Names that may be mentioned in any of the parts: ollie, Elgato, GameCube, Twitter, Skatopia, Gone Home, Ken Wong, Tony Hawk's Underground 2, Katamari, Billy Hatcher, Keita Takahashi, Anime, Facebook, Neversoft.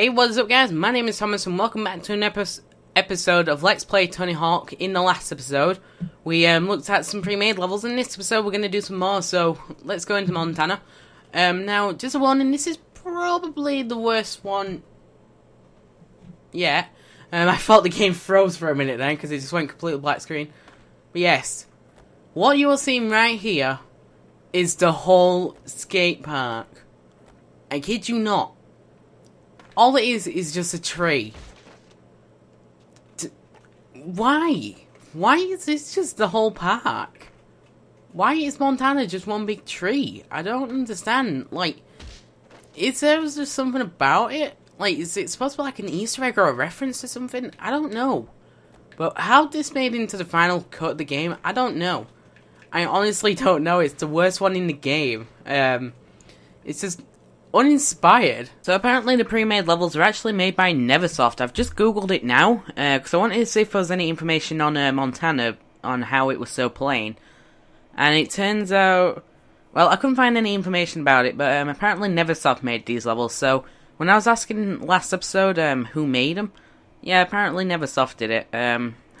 Hey, what's up guys, my name is Thomas and welcome back to an episode of Let's Play Tony Hawk. In the last episode, we looked at some pre-made levels, and in this episode we're going to do some more, so let's go into Montana. Now, just a warning, this is probably the worst one yet. I thought the game froze for a minute then, because it just went completely black screen. But yes, what you will see right here is the whole skate park. I kid you not. All it is just a tree. Why? Why is this just the whole park? Why is Montana just one big tree? I don't understand. Like, is there just something about it? Like, is it supposed to be like an Easter egg or a reference to something? I don't know. But how this made into the final cut of the game, I don't know. I honestly don't know. It's the worst one in the game. It's just uninspired. So apparently the pre-made levels are actually made by Neversoft. I've just googled it now, because I wanted to see if there was any information on Montana, on how it was so plain. And it turns out, well, I couldn't find any information about it, but apparently Neversoft made these levels. So when I was asking last episode who made them, yeah, apparently Neversoft did it.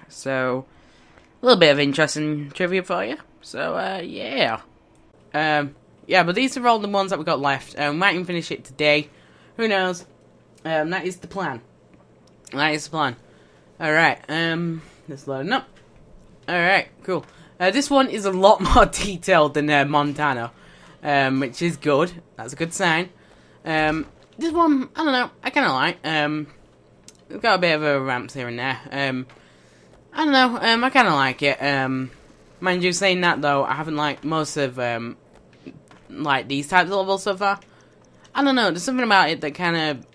So a little bit of interesting trivia for you. So yeah. Yeah, but these are all the ones that we got left. We might even finish it today. Who knows? That is the plan. That is the plan. Alright, just loading up. Alright, cool. This one is a lot more detailed than Montana, which is good. That's a good sign. This one, I don't know, I kind of like. We've got a bit of a ramps here and there. I don't know, I kind of like it. Mind you, saying that though, I haven't liked most of like these types of levels so far. I don't know, there's something about it that kind of,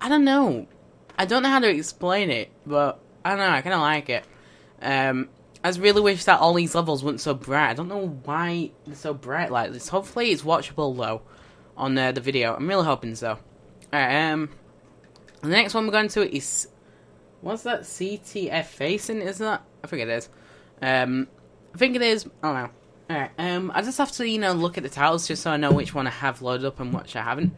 I don't know. I don't know how to explain it, but I don't know, I kind of like it. I just really wish that all these levels weren't so bright. I don't know why they're so bright like this. Hopefully it's watchable though on the video. I'm really hoping so. Alright, the next one we're going to is, what's that, CTF facing, is that? I think it is. I think it is, I don't know. Alright, I just have to, you know, look at the titles just so I know which one I have loaded up and which I haven't.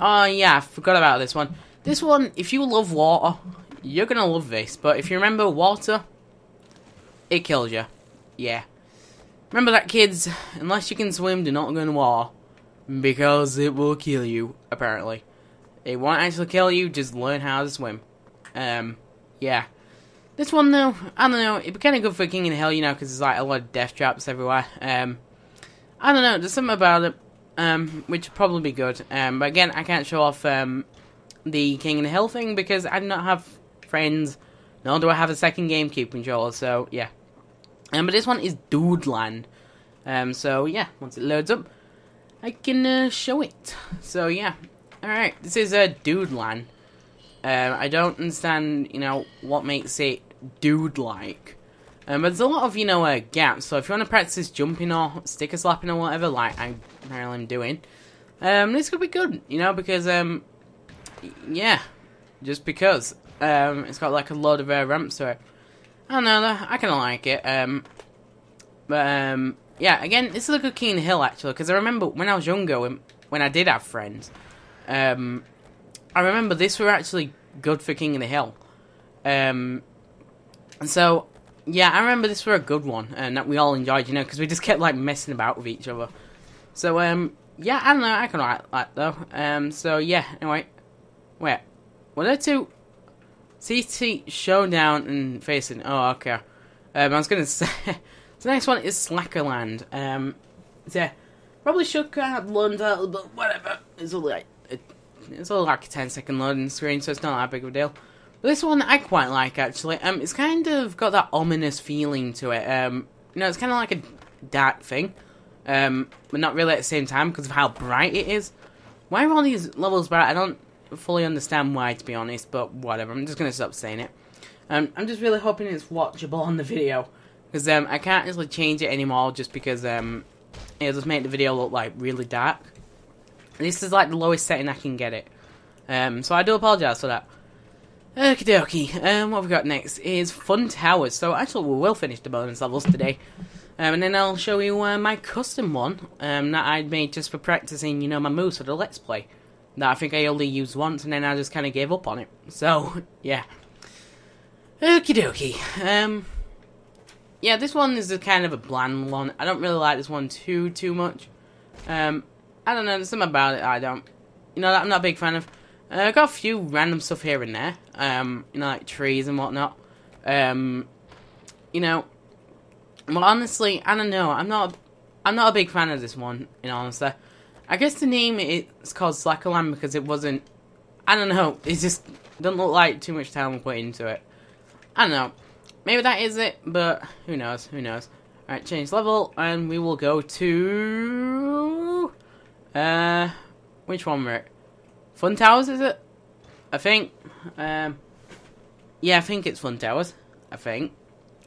Oh yeah, I forgot about this one. This one, if you love water, you're gonna love this. But if you remember water, it kills you. Yeah. Remember that, kids. Unless you can swim, do not go in water. Because it will kill you, apparently. It won't actually kill you, just learn how to swim. Yeah. This one though, I don't know, it'd be kind of good for King of the Hill, you know, because there's like a lot of death traps everywhere. I don't know, there's something about it, which would probably be good. But again, I can't show off the King of the Hill thing because I do not have friends, nor do I have a second GameCube controller, so yeah. But this one is Dude Land. So yeah, once it loads up, I can show it. So yeah, alright, this is Dude Land. I don't understand, you know, what makes it dude-like. But there's a lot of, you know, gaps, so if you want to practice jumping or sticker slapping or whatever, like I apparently am doing, this could be good, you know, because, yeah, just because, it's got, like, a load of ramps to it. I don't know, though, I kind of like it, but, yeah, again, this is a good King of the Hill, actually, because I remember when I was younger, when I did have friends, I remember this were actually good for King of the Hill. So, yeah, I remember this were a good one, and that we all enjoyed, you know, because we just kept, like, messing about with each other. So, yeah, I don't know, I can write that, though. So, yeah, anyway. Wait, what are two? CT, Showdown, and Facing. Oh, okay. I was going to say, the next one is Slackerland. Yeah, probably should have learned that, but whatever. It's all like, it's all like a 10-second loading screen, so it's not that big of a deal. But this one I quite like, actually. It's kind of got that ominous feeling to it. You know, it's kind of like a dark thing. But not really at the same time, because of how bright it is. Why are all these levels bright? I don't fully understand why, to be honest, but whatever. I'm just going to stop saying it. I'm just really hoping it's watchable on the video. Because I can't actually change it anymore, just because it'll just make the video look, like, really dark. This is like the lowest setting I can get it. So I do apologise for that. Okie dokie. What we've got next is Fun Towers. So actually we will finish the bonus levels today. And then I'll show you my custom one that I made just for practising, you know, my moves for the Let's Play. that I think I only used once, and then I just kind of gave up on it. So, yeah. Okie dokie. Yeah, this one is a kind of a bland one. I don't really like this one too much. I don't know, there's something about it I don't. You know, that I'm not a big fan of. I got a few random stuff here and there. You know, like trees and whatnot. You know, well, honestly, I don't know. I'm not a big fan of this one, in honesty. I guess the name it's called Slackerland because it wasn't. I don't know. It just doesn't look like too much time we put into it. I don't know. Maybe that is it, but who knows? Who knows? All right, change level, and we will go to which one were it? Fun Towers, is it? I think. Yeah, I think it's Fun Towers. I think.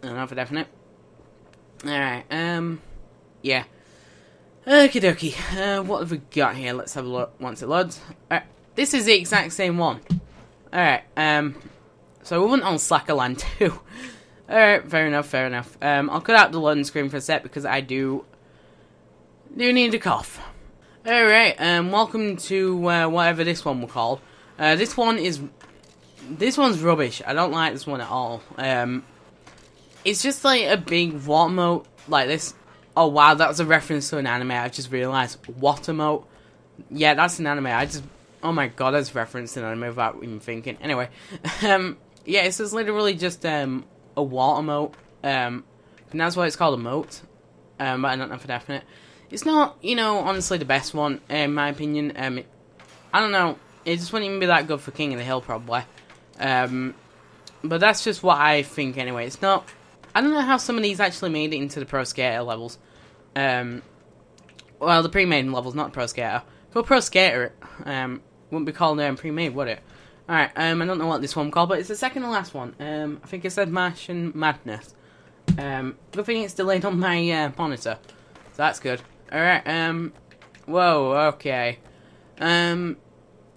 I don't know for definite. All right. Yeah. Okie dokie. What have we got here? Let's have a look once it loads. Alright, this is the exact same one. Alright, so we went on Slackerland 2. Alright, fair enough, fair enough. I'll cut out the loading screen for a sec because I do need a cough. Alright, welcome to whatever this one we'll call. This one's rubbish. I don't like this one at all. It's just like a big water moat like this. Oh wow, that was a reference to an anime, I just realised. Watermoat. Yeah, that's an anime, oh my god, that's referenced an anime without even thinking. Anyway, yeah, it's just literally just, a water moat, and that's why it's called a moat, but I don't know for definite. It's not, you know, honestly the best one, in my opinion. I don't know, it just wouldn't even be that good for King of the Hill, probably. But that's just what I think anyway, it's not. I don't know how some of these actually made it into the Pro Skater levels. Well, the pre-made levels, not Pro Skater. Well, Pro Skater, wouldn't be called pre-made, would it? Alright, I don't know what this one called, but it's the second to last one. I think it said Martian Madness. Good thing it's delayed on my monitor. So that's good. Alright, whoa, okay.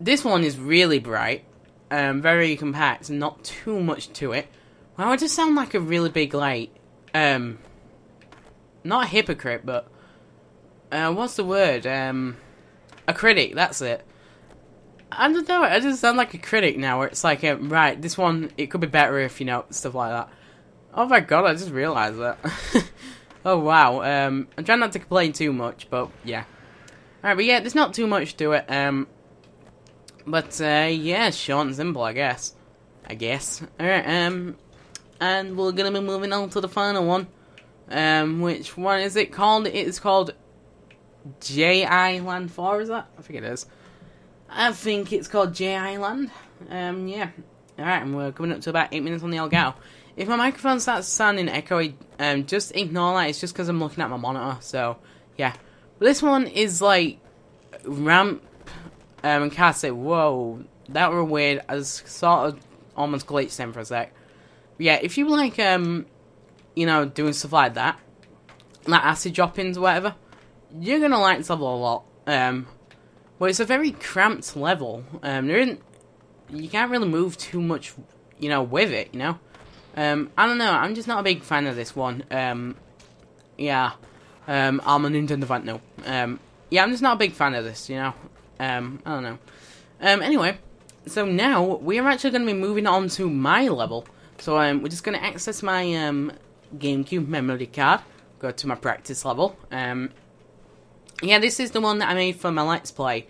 This one is really bright. Very compact, and not too much to it. Wow, I just sound like a really big, like, not a hypocrite, but, what's the word, a critic, that's it. I don't know, I just sound like a critic now, where it's like, right, this one, it could be better if, you know, stuff like that. Oh my god, I just realised that. Oh wow, I'm trying not to complain too much, but, yeah. Alright, but yeah, there's not too much to it, but, yeah, short and simple, I guess. Alright, and we're going to be moving on to the final one. Which one is it called? It is called J.I. Land 4, is that? I think it is. I think it's called J.I. Land. Yeah. Alright, and we're coming up to about 8 minutes on the Elgato. If my microphone starts sounding echoey, just ignore that. It's just because I'm looking at my monitor, so, yeah. But this one is, like, ramp, and cast it. Whoa, that were weird. I was sort of almost glitched in for a sec. Yeah, if you like, you know, doing stuff like that, like acid droppings or whatever, you're going to like this level a lot. But it's a very cramped level. There isn't, you can't really move too much, you know, with it, you know? I don't know, I'm just not a big fan of this one. Yeah, I'm a Nintendo fan, no. Yeah, I'm just not a big fan of this, you know? I don't know. Anyway, so now, we are actually going to be moving on to my level. So we're just going to access my GameCube memory card, go to my practice level. Yeah, this is the one that I made for my Let's Play,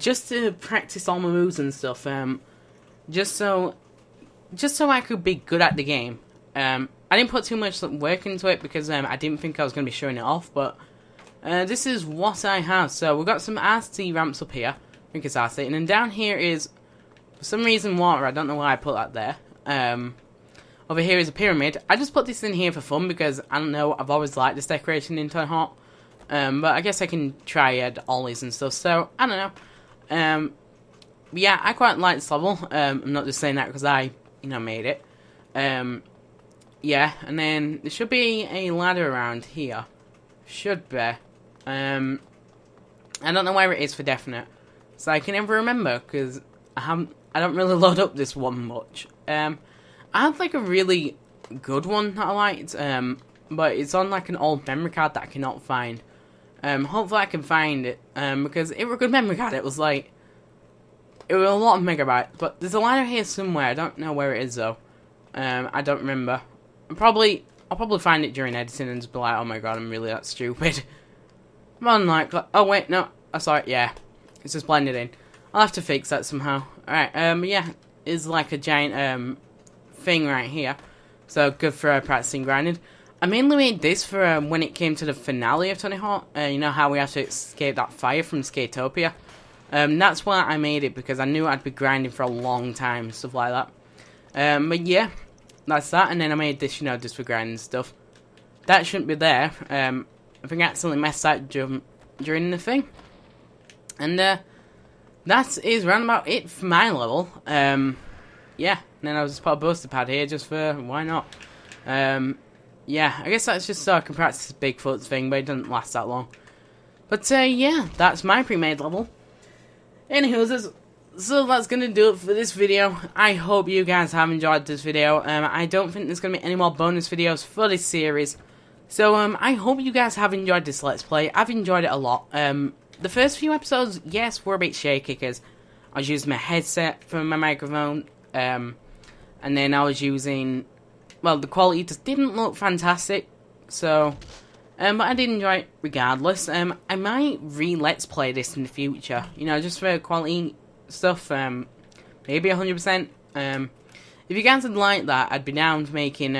just to practice all my moves and stuff, just so I could be good at the game. I didn't put too much work into it because I didn't think I was going to be showing it off, but this is what I have. So we've got some RC ramps up here, I think it's RC, and then down here is, for some reason, water. I don't know why I put that there. Over here is a pyramid. I just put this in here for fun because, I don't know, I've always liked this decoration in Tony Hawk. But I guess I can try ollies and stuff, so, I don't know. Yeah, I quite like this level. I'm not just saying that because I, you know, made it. Yeah, and then there should be a ladder around here. Should be. I don't know where it is for definite. So I can never remember because I don't really load up this one much. I had like a really good one that I liked, but it's on like an old memory card that I cannot find. Hopefully I can find it, because it was a good memory card. It was like, It was a lot of megabytes, but there's a liner here somewhere. I don't know where it is though. I don't remember. I'll probably find it during editing and just be like, oh my god, I'm really that stupid. I'm unlikely. Oh wait, no, I saw it. Yeah, it's just blended in. I'll have to fix that somehow. All right. Yeah, it's like a giant thing right here. So good for practicing grinding. I mainly made this for when it came to the finale of Tony Hawk. You know how we have to escape that fire from Skatopia. That's why I made it, because I knew I'd be grinding for a long time, stuff like that. But yeah, that's that. And then I made this, you know, just for grinding stuff. That shouldn't be there. I think I accidentally messed that jump during the thing. And that is round about it for my level. Yeah, and then I'll just put a booster pad here just for why not. Yeah, I guess that's just so I can practice Bigfoot's thing, but it doesn't last that long. But yeah, that's my pre-made level. Anywho, so that's going to do it for this video. I hope you guys have enjoyed this video. I don't think there's going to be any more bonus videos for this series. So I hope you guys have enjoyed this Let's Play. I've enjoyed it a lot. The first few episodes, yes, were a bit shaky because I was using my headset for my microphone. And then I was using... Well, the quality just didn't look fantastic, so, but I did enjoy it regardless. I might re-let's play this in the future, you know, just for quality stuff, maybe 100%. If you guys would like that, I'd be down to making,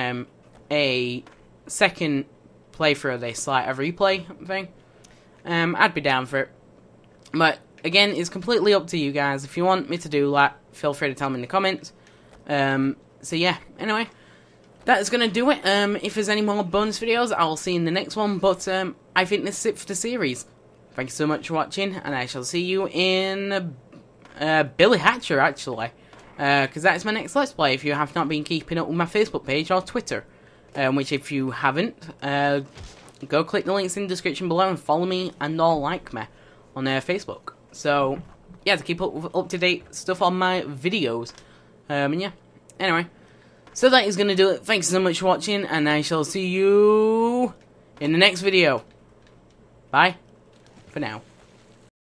a second playthrough of this, like a replay thing. I'd be down for it, but again, it's completely up to you guys. If you want me to do that, feel free to tell me in the comments. So yeah, anyway. That is going to do it. If there's any more bonus videos, I will see you in the next one. But I think this is it for the series. Thank you so much for watching, and I shall see you in Billy Hatcher, actually. Because that is my next Let's Play, if you have not been keeping up with my Facebook page or Twitter. Which, if you haven't, go click the links in the description below and follow me and or like me on Facebook. So, yeah, to keep up-to-date stuff on my videos. And yeah, anyway. So that is going to do it. Thanks so much for watching, and I shall see you in the next video. Bye for now.